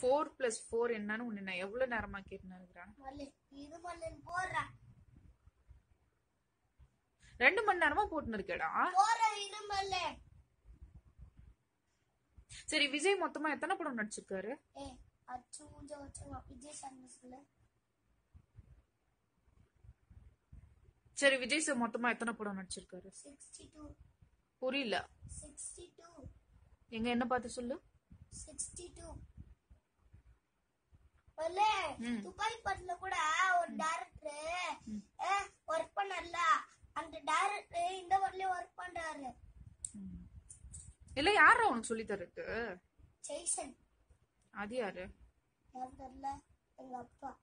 4 plus 4 என்னன்னு உன்னை நான் எவ்வளவு நேரமா கேட்டுன்னு இருக்கிறேன். 2 மணி நேரமா போட்டுன்னு இருக்கேடா. சரி விஜய் மொத்தமா எத்தனை படம் நடிச்சிருக்காரு? சரி விஜய் சார் மொத்தமா எத்தனை படம் நடிச்சிருக்காரு? 62. புரியல. 62 எங்க என்ன பார்த்து சொல்லு. 62 ஒலே துபாய் படல கூட ஒரு டைரக்டர் வர்க் பண்ணல. அந்த டைரக்டர் இந்த வரலயே வர்க் பண்றாரு. இல்ல யாரா உங்களுக்கு சொல்லி தரது? ஜெய்சன். அது யாரு? யாரு தெரியல. எங்க அப்பா.